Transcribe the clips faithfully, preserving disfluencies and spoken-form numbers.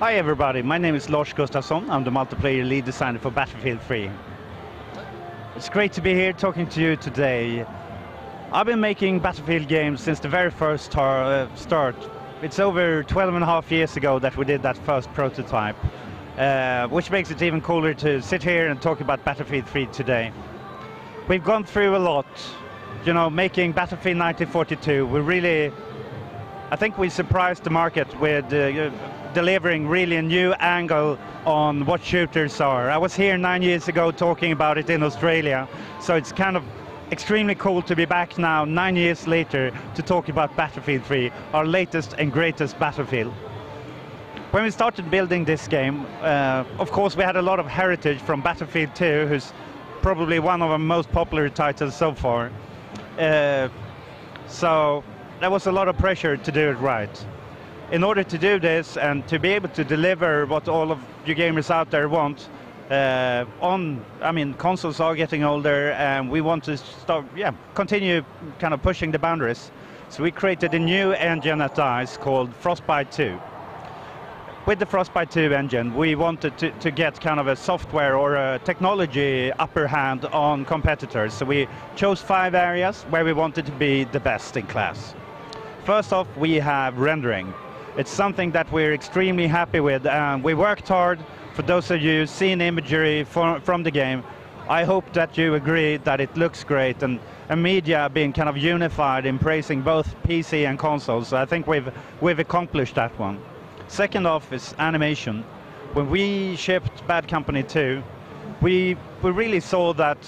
Hi everybody, my name is Lars Gustavsson. I'm the multiplayer lead designer for Battlefield three. It's great to be here talking to you today. I've been making Battlefield games since the very first start. It's over twelve and a half years ago that we did that first prototype, uh, which makes it even cooler to sit here and talk about Battlefield three today. We've gone through a lot, you know, making Battlefield nineteen forty-two. We really, I think we surprised the market with uh, delivering really a new angle on what shooters are. I was here nine years ago talking about it in Australia, so it's kind of extremely cool to be back now, nine years later, to talk about Battlefield three, our latest and greatest Battlefield. When we started building this game, uh, of course we had a lot of heritage from Battlefield two, who's probably one of our most popular titles so far. Uh, so there was a lot of pressure to do it right. In order to do this and to be able to deliver what all of you gamers out there want, Uh, on, I mean, consoles are getting older, and we want to start, yeah, continue kind of pushing the boundaries. So we created a new engine at DICE called Frostbite two. With the Frostbite two engine, we wanted to, to get kind of a software or a technology upper hand on competitors. So we chose five areas where we wanted to be the best in class. First off, we have rendering. It's something that we're extremely happy with, and we worked hard. For those of you seeing imagery for, from the game, I hope that you agree that it looks great, and, and media being kind of unified in praising both P C and consoles. So I think we've, we've accomplished that one. Second off is animation. When we shipped Bad Company two, we, we really saw that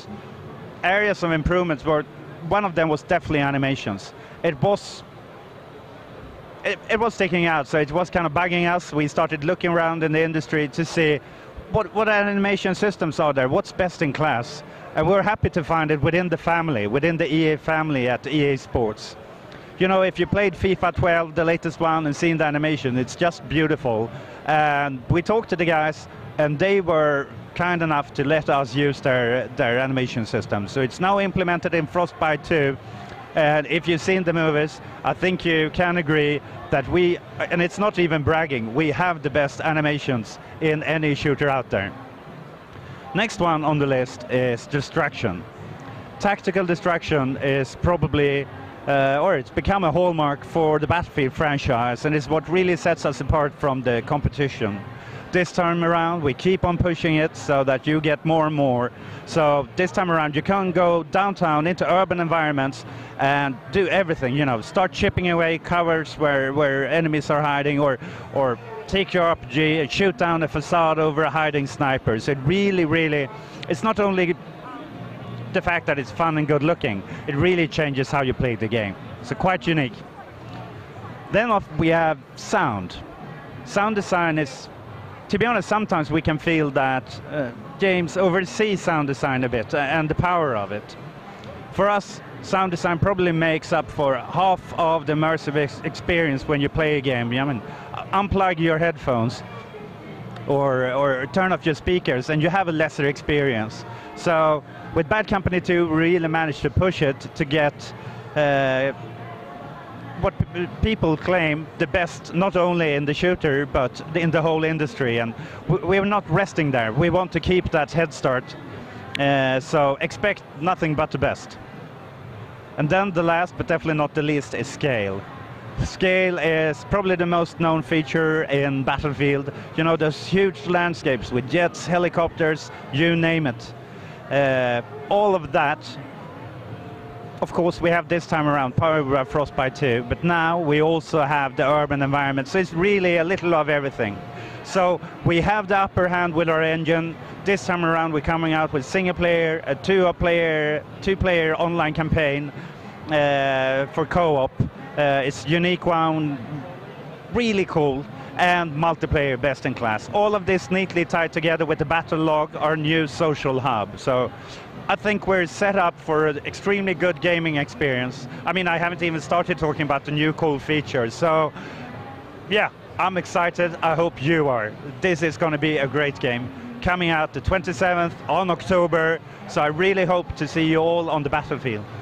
areas of improvements were, one of them was definitely animations. It was It, it was sticking out, so it was kind of bugging us. We started looking around in the industry to see what, what animation systems are there, what's best in class. And we're happy to find it within the family, within the E A family at E A Sports. You know, if you played FIFA twelve, the latest one, and seen the animation, it's just beautiful. And we talked to the guys, and they were kind enough to let us use their, their animation system. So it's now implemented in Frostbite two. And if you've seen the movies, I think you can agree that we, and it's not even bragging, we have the best animations in any shooter out there. Next one on the list is distraction. Tactical distraction is probably, uh, or it's become a hallmark for the Battlefield franchise, and it's what really sets us apart from the competition. This time around, we keep on pushing it so that you get more and more. So this time around, you can go downtown into urban environments and do everything. You know, start chipping away covers where where enemies are hiding, or or take your R P G and shoot down a facade over a hiding sniper. So it really, really, it's not only the fact that it's fun and good looking. It really changes how you play the game. So quite unique. Then off we have sound. Sound design is, to be honest, sometimes we can feel that uh, games oversee sound design a bit, uh, and the power of it. For us, sound design probably makes up for half of the immersive ex experience when you play a game. I mean, unplug your headphones or, or turn off your speakers, and you have a lesser experience. So with Bad Company two, we really managed to push it to get uh, what people claim the best, not only in the shooter but in the whole industry, and we're not resting there. We want to keep that head start, uh, so expect nothing but the best. And then the last but definitely not the least is scale. Scale is probably the most known feature in Battlefield. You know, those huge landscapes with jets, helicopters, you name it. Uh, all of that, of course, we have this time around powered by Frostbite two, but now we also have the urban environment, so it's really a little of everything. So we have the upper hand with our engine. This time around, we're coming out with single player, a two-player, two-player online campaign uh, for co-op. Uh, it's a unique one, really cool, and multiplayer best in class. All of this neatly tied together with the Battlelog, our new social hub. So I think we're set up for an extremely good gaming experience. I mean, I haven't even started talking about the new cool features. So, yeah, I'm excited. I hope you are. This is going to be a great game. Coming out the twenty-seventh on October. So I really hope to see you all on the battlefield.